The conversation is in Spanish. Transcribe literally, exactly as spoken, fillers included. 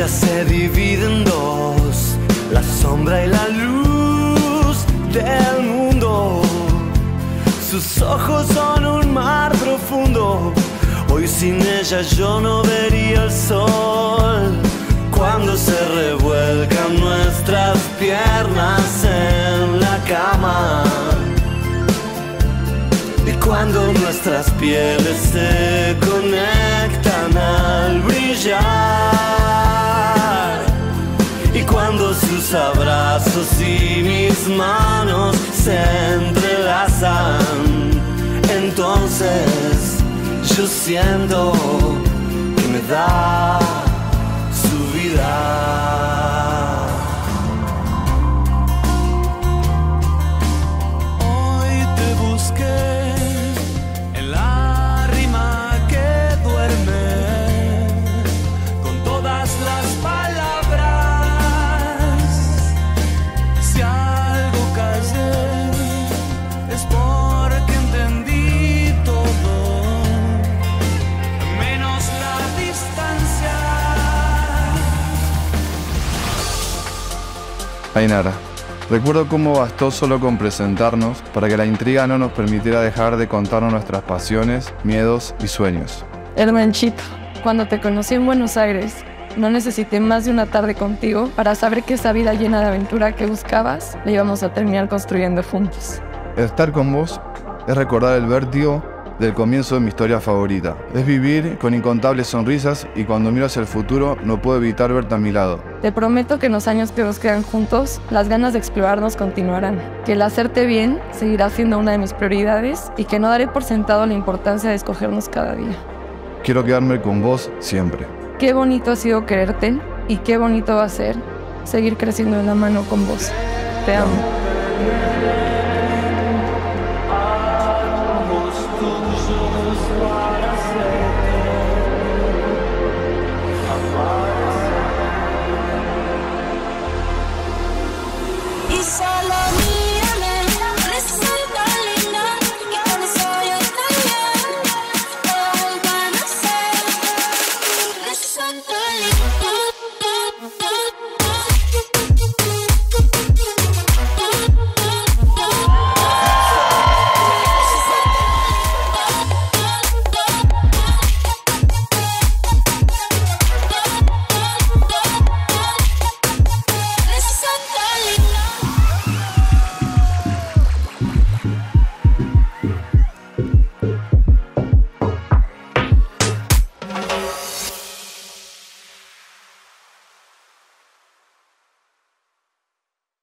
ella se divide en dos, la sombra y la luz del mundo. Sus ojos son un mar profundo, hoy sin ella yo no vería el sol. Cuando se revuelcan nuestras piernas en la cama, y cuando nuestras pieles se conectan al brillar, y cuando sus abrazos y mis manos se entrelazan, entonces yo siento que me da su vida. Hoy te busqué. Ainara, recuerdo cómo bastó solo con presentarnos para que la intriga no nos permitiera dejar de contarnos nuestras pasiones, miedos y sueños. Hermanchito, cuando te conocí en Buenos Aires, no necesité más de una tarde contigo para saber que esa vida llena de aventura que buscabas la íbamos a terminar construyendo juntos. Estar con vos es recordar el vértigo del comienzo de mi historia favorita. Es vivir con incontables sonrisas y cuando miro hacia el futuro no puedo evitar verte a mi lado. Te prometo que en los años que nos quedan juntos, las ganas de explorarnos continuarán, que el hacerte bien seguirá siendo una de mis prioridades y que no daré por sentado la importancia de escogernos cada día. Quiero quedarme con vos siempre. Qué bonito ha sido quererte y qué bonito va a ser seguir creciendo de la mano con vos. Te amo.